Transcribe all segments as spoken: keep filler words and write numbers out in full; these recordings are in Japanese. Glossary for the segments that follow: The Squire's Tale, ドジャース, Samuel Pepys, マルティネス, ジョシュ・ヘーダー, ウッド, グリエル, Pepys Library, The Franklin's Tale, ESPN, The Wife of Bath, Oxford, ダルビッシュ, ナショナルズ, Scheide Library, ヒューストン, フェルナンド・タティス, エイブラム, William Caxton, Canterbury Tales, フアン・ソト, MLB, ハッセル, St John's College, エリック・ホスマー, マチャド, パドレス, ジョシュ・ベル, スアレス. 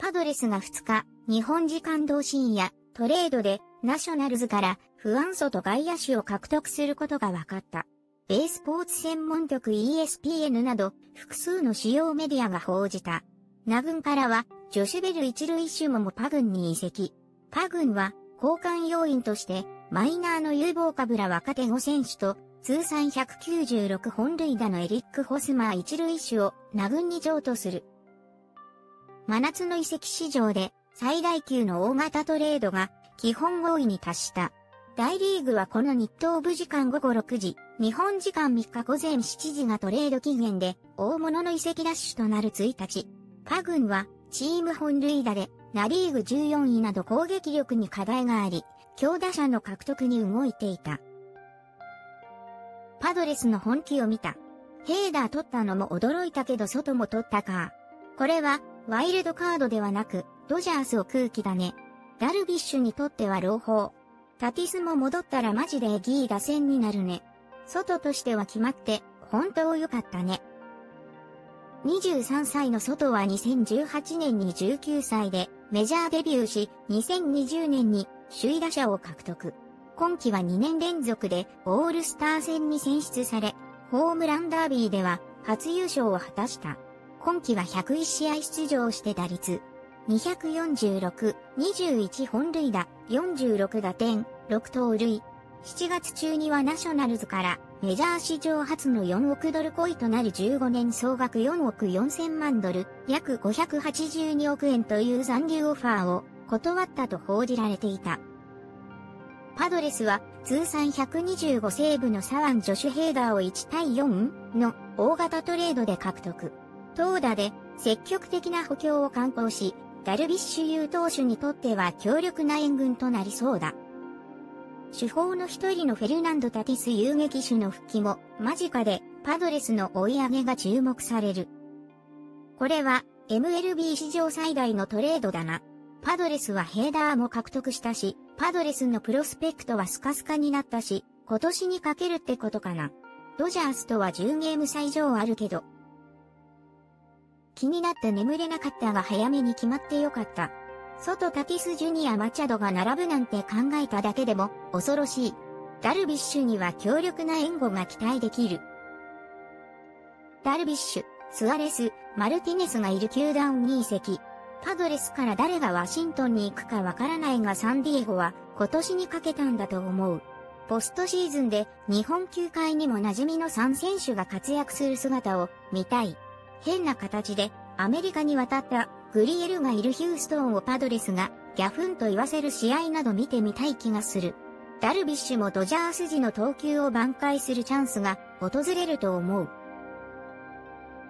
パドレスがふつか、日本時間同深夜、トレードでナショナルズからフアンソと外野手を獲得することが分かった。米スポーツ専門局 イーエスピーエヌ など複数の主要メディアが報じた。ナ軍からはジョシュベル一塁手ももパ軍に移籍。パ軍は交換要員としてマイナーの有望株ら若手ごせんしゅと通算ひゃくきゅうじゅうろく本塁打のエリック・ホスマー一塁手をナ軍に譲渡する。真夏の移籍市場で最大級の大型トレードが基本合意に達した。大リーグはこの日東部時間午後ろくじ、日本時間みっか午前しちじがトレード期限で大物の移籍ラッシュとなるついたち。パ軍はチーム本塁打でナリーグじゅうよんいなど攻撃力に課題があり、強打者の獲得に動いていた。パドレスの本気を見た。ヘーダー取ったのも驚いたけどソトも取ったか。これはワイルドカードではなく、ドジャースを空気だね。ダルビッシュにとっては朗報。タティスも戻ったらマジでエギー打線になるね。外としては決まって、本当良かったね。にじゅうさんさいの外はにせんじゅうはちねんにじゅうきゅうさいでメジャーデビューし、にせんにじゅうねんに首位打者を獲得。今季はにねん連続でオールスター戦に選出され、ホームランダービーでは初優勝を果たした。今季はひゃくいち試合出場して打率にひゃくよんじゅうろく、にじゅういち本塁打、よんじゅうろく打点、ろく盗塁。しちがつ中にはナショナルズからメジャー史上初のよんおくドル超えとなるじゅうごねん総額よんおくよんせんまんドル、約ごひゃくはちじゅうにおくえんという残留オファーを断ったと報じられていた。パドレスは通算ひゃくにじゅうごセーブの左腕ジョシュ・ヘーダーをいちたいよんの大型トレードで獲得。投打で積極的な補強を敢行し、ダルビッシュ有投手にとっては強力な援軍となりそうだ。主砲の一人のフェルナンド・タティス遊撃手の復帰も間近でパドレスの追い上げが注目される。これは エムエルビー 史上最大のトレードだな。パドレスはヘーダーも獲得したし、パドレスのプロスペクトはスカスカになったし、今年にかけるってことかな。ドジャースとはじゅうゲームさ以上あるけど。気になって眠れなかったが早めに決まってよかった。ソト・タティス・ジュニア・マチャドが並ぶなんて考えただけでも恐ろしい。ダルビッシュには強力な援護が期待できる。ダルビッシュ、スアレス、マルティネスがいる球団に移籍。パドレスから誰がワシントンに行くかわからないがサンディエゴは今年にかけたんだと思う。ポストシーズンで日本球界にも馴染みのさんせんしゅが活躍する姿を見たい。変な形でアメリカに渡ったグリエルがいるヒューストンをパドレスがギャフンと言わせる試合など見てみたい気がする。ダルビッシュもドジャース時の投球を挽回するチャンスが訪れると思う。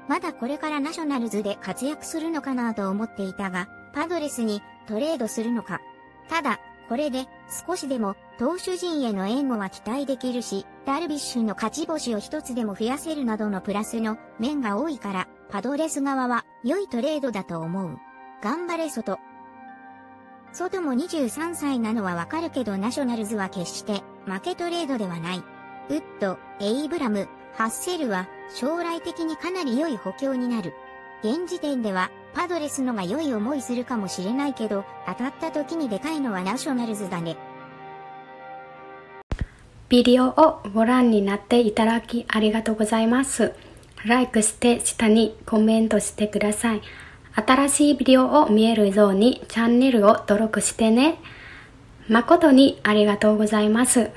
まだこれからナショナルズで活躍するのかなと思っていたが、パドレスにトレードするのか。ただ、これで少しでも投手陣への援護は期待できるし、ダルビッシュの勝ち星を一つでも増やせるなどのプラスの面が多いから、パドレス側は良いトレードだと思う。頑張れソト。ソトもにじゅうさんさいなのはわかるけどナショナルズは決して負けトレードではない。ウッド、エイブラム、ハッセルは将来的にかなり良い補強になる。現時点ではパドレスのが良い思いするかもしれないけど当たった時にでかいのはナショナルズだね。ビデオをご覧になっていただきありがとうございます。ライクして下にコメントしてください。新しいビデオを見えるようにチャンネルを登録してね。誠にありがとうございます。